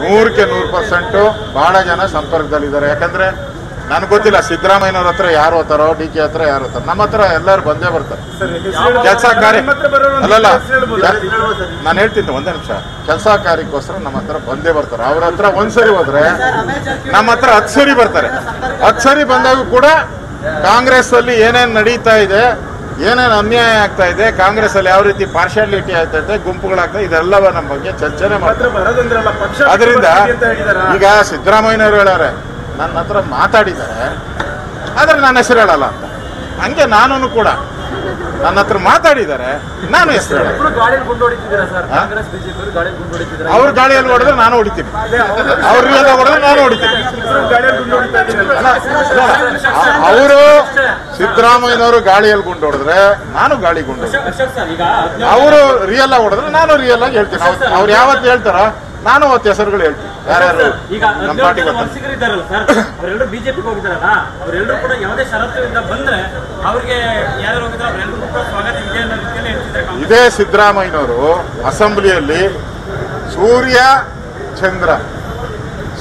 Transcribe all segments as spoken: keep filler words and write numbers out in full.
नूर के नूर पर्सेंट बहला जन संपर्क याकंद्रे नन गोतिल्ल सिद्धरामय्यनवर हत्र यार होतारो डीके हत्र यार होतारो नम्म हत्र एल्लारू बंदे बर्तारे केलस कार्य अल्ल नानु हेळ्तिद्दे ओंदे निमिष केलस कार्यक्कोस्कर नम्म हत्र बंदे बर्तारे अवर हत्र ओंद सारी होद्रे नम्म हत्र हत्तु सारी बर्तारे हत्तु सारी बंदागू कूड कांग्रेस अल्लि ಏನೇನು नडीता इदे ಏನೇನು ಅನ್ಯಾಯ ಆಗ್ತಾ ಇದೆ ಕಾಂಗ್ರೆಸ್ ಅಲ್ಲಿ ಯಾವ ರೀತಿ ಪಾರ್ಷಿಯಾಲಿಟಿ ಆಗ್ತಾ ಇದೆ ಗುಂಪುಗಳಾಗ್ತಾ ಇದೆಲ್ಲವ ನಮ್ಮ ಬಗ್ಗೆ ಚರ್ಚೆನೆ ಮಾಡ್ತಾರೆ ಬರದಂದ್ರಲ್ಲ ಪಕ್ಷ ಅದರಿಂದ ಈಗ ಸಿದ್ದರಾಮಯ್ಯನವರು ಹೇಳಾರೆ ನನ್ನ ಹತ್ರ ಮಾತಾಡಿದ್ದಾರೆ ಆದರೆ ನನ್ನ ಹೆಸರು ಹೇಳಲ್ಲ ಅಂತ ಹಂಗೆ ನಾನು ಕೂಡ ನನ್ನ ಹತ್ರ ಮಾತಾಡಿದ್ದಾರೆ ನಾನು ಹೆಸರು ಹೇಳಲ್ಲ ಅವರು ಗಾಳಿಯಲ್ಲಿ ಗುಂಡು ಹೊಡಿತಿದ್ದಾರೆ ಸರ್ ಕಾಂಗ್ರೆಸ್ ಬಿಜೆಪಿ ಅವರು ಗಾಳಿಯಲ್ಲಿ ಗುಂಡು ಹೊಡಿತಿದ್ದಾರೆ ಅವರು ಗಾಳಿಯಲ್ಲಿ ಹೊಡೆದ್ರೆ ನಾನು ಹೊಡಿತೀನಿ ಅವರು ರಿಯಲ್ ಹೊಡೆದ್ರೆ ನಾನು ಹೊಡಿತೀನಿ ಗಾಳಿಯಲ್ಲಿ ಗುಂಡು ಹೊಡಿತಾ ಇದ್ದಾರೆ ಅವರು ಸಿದ್ದರಾಮಯ್ಯನವರು ಗಾಳಿಯಲ್ಲಿ ಗುಂಡು ಹೊಡೆದ್ರೆ ನಾನು ಗಾಳಿ ಗುಂಡು ಹೊಡಿತೀನಿ ಅವರು ರಿಯಲ್ ಆಗಿ ಹೊಡೆದ್ರೆ ನಾನು ರಿಯಲ್ ಆಗಿ ಹೇಳ್ತೀನಿ ಅವರು ಯಾವತ್ತು ಹೇಳ್ತಾರೋ ನಾನು ಅವತ್ತು ಹೆಸರುಗಳು ಹೇಳ್ತೀನಿ ಇದೇ ಸಿದ್ದರಾಮಯ್ಯನವರು ಅಸೆಂಬ್ಲಿಯಲ್ಲಿ ಸೂರ್ಯ ಚಂದ್ರ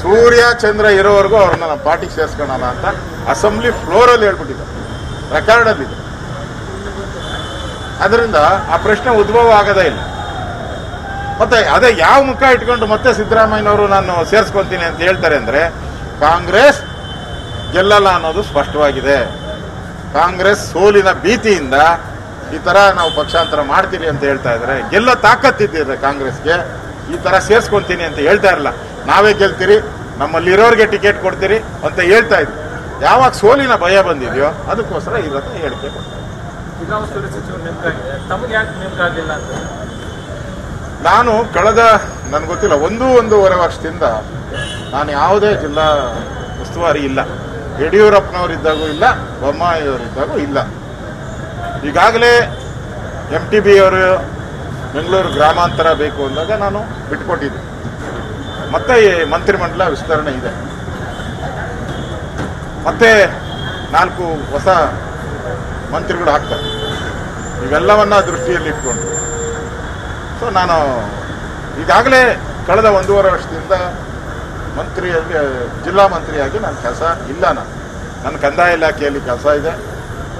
ಸೂರ್ಯ ಚಂದ್ರ ಇರೋವರೆಗೂ ಅವ್ರನ್ನ ನಮ್ಮ ಪಾರ್ಟಿಗೆ ಸೇರಿಸ್ಕೊಳ್ಳೋಣ ಅಂತ ಅಸೆಂಬ್ಲಿ ಫ್ಲೋರ್ ಅಲ್ಲಿ ಹೇಳ್ಬಿಟ್ಟಿದ್ದಾರೆ, ರೆಕಾರ್ಡ್ ಅಲ್ಲಿ ಇದೆ. ಅದರಿಂದ ಆ ಪ್ರಶ್ನೆ ಉದ್ಭವ ಆಗದೇ ಇಲ್ಲ. ಮತ್ತೆ ಅದೇ ಯಾವ ಮುಖ ಇಟ್ಕೊಂಡು ಮತ್ತೆ ಸಿದ್ದರಾಮಯ್ಯನವರು ನಾನು ಸೇರಿಸ್ಕೊಂತೀನಿ ಅಂತ ಹೇಳ್ತಾರೆ ಅಂದರೆ ಕಾಂಗ್ರೆಸ್ ಗೆಲ್ಲಲ್ಲ ಅನ್ನೋದು ಸ್ಪಷ್ಟವಾಗಿದೆ. ಕಾಂಗ್ರೆಸ್ ಸೋಲಿನ ಭೀತಿಯಿಂದ ಈ ಥರ ನಾವು ಪಕ್ಷಾಂತರ ಮಾಡ್ತೀವಿ ಅಂತ ಹೇಳ್ತಾ ಇದ್ದಾರೆ. ಗೆಲ್ಲೋ ತಾಕತ್ತಿದ್ದಿದೆ ಕಾಂಗ್ರೆಸ್ಗೆ, ಈ ಥರ ಸೇರಿಸ್ಕೊಂತೀನಿ ಅಂತ ಹೇಳ್ತಾ ಇರಲ್ಲ. ನಾವೇ ಗೆಲ್ತೀರಿ, ನಮ್ಮಲ್ಲಿರೋರಿಗೆ ಟಿಕೆಟ್ ಕೊಡ್ತೀರಿ ಅಂತ ಹೇಳ್ತಾ ಇದ್ವಿ. ಯಾವಾಗ ಸೋಲಿನ ಭಯ ಬಂದಿದೆಯೋ ಅದಕ್ಕೋಸ್ಕರ ಇವತ್ತು ಹೇಳಿಕೆ ಕೊಡ್ತಾರೆ. ನಾನು ಕಳೆದ ನನಗೆ ಗೊತ್ತಿಲ್ಲ ಒಂದು ಒಂದೂವರೆ ವರ್ಷದಿಂದ ನಾನು ಯಾವುದೇ ಜಿಲ್ಲಾ ಉಸ್ತುವಾರಿ ಇಲ್ಲ, ಯಡಿಯೂರಪ್ಪನವರಿದ್ದಾಗೂ ಇಲ್ಲ, ಬೊಮ್ಮಾಯಿಯವರಿದ್ದಾಗೂ ಇಲ್ಲ. ಈಗಾಗಲೇ ಎಂ ಟಿ ಬಿ ಅವರು ಬೆಂಗಳೂರು ಗ್ರಾಮಾಂತರ ಬೇಕು ಅಂದಾಗ ನಾನು ಬಿಟ್ಕೊಟ್ಟಿದ್ದೆ. ಮತ್ತೆ ಮಂತ್ರಿಮಂಡಲ ವಿಸ್ತರಣೆ ಇದೆ, ಮತ್ತೆ ನಾಲ್ಕು ಹೊಸ ಮಂತ್ರಿಗಳು ಆಗ್ತಾರೆ. ಇವೆಲ್ಲವನ್ನ ದೃಷ್ಟಿಯಲ್ಲಿಟ್ಕೊಂಡು ಸೊ ನಾನು ಈಗಾಗಲೇ ಕಳೆದ ಒಂದೂವರೆ ವರ್ಷದಿಂದ ಮಂತ್ರಿಯಾಗಿ ಜಿಲ್ಲಾ ಮಂತ್ರಿಯಾಗಿ ನನ್ನ ಕೆಲಸ ಇಲ್ಲ. ನಾನು ನನ್ನ ಕಂದಾಯ ಇಲಾಖೆಯಲ್ಲಿ ಕೆಲಸ ಇದೆ,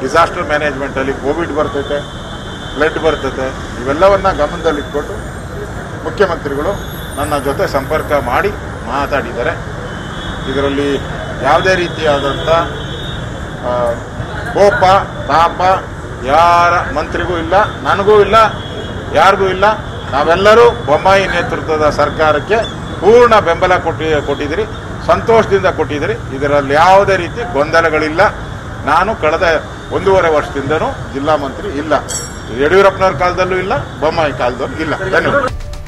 ಡಿಸಾಸ್ಟರ್ ಮ್ಯಾನೇಜ್ಮೆಂಟಲ್ಲಿ ಕೋವಿಡ್ ಬರ್ತೈತೆ, ಫ್ಲಡ್ ಬರ್ತೈತೆ, ಇವೆಲ್ಲವನ್ನ ಗಮನದಲ್ಲಿಟ್ಕೊಂಡು ಮುಖ್ಯಮಂತ್ರಿಗಳು ನನ್ನ ಜೊತೆ ಸಂಪರ್ಕ ಮಾಡಿ ಮಾತಾಡಿದ್ದಾರೆ. ಇದರಲ್ಲಿ ಯಾವುದೇ ರೀತಿಯಾದಂಥ ಕೋಪ ತಾಪ ಯಾರ ಮಂತ್ರಿಗೂ ಇಲ್ಲ, ನನಗೂ ಇಲ್ಲ, ಯಾರಿಗೂ ಇಲ್ಲ. ನಾವೆಲ್ಲರೂ ಬೊಮ್ಮಾಯಿ ನೇತೃತ್ವದ ಸರ್ಕಾರಕ್ಕೆ ಪೂರ್ಣ ಬೆಂಬಲ ಕೊಟ್ಟಿ ಕೊಟ್ಟಿದ್ದೀರಿ ಸಂತೋಷದಿಂದ ಕೊಟ್ಟಿದ್ದೀರಿ. ಇದರಲ್ಲಿ ಯಾವುದೇ ರೀತಿ ಗೊಂದಲಗಳಿಲ್ಲ. ನಾನು ಕಳೆದ ಒಂದೂವರೆ ವರ್ಷದಿಂದನೂ ಜಿಲ್ಲಾ ಮಂತ್ರಿ ಇಲ್ಲ, ಯಡಿಯೂರಪ್ಪನವ್ರ ಕಾಲದಲ್ಲೂ ಇಲ್ಲ, ಬೊಮ್ಮಾಯಿ ಕಾಲದಲ್ಲೂ ಇಲ್ಲ. ಧನ್ಯವಾದ.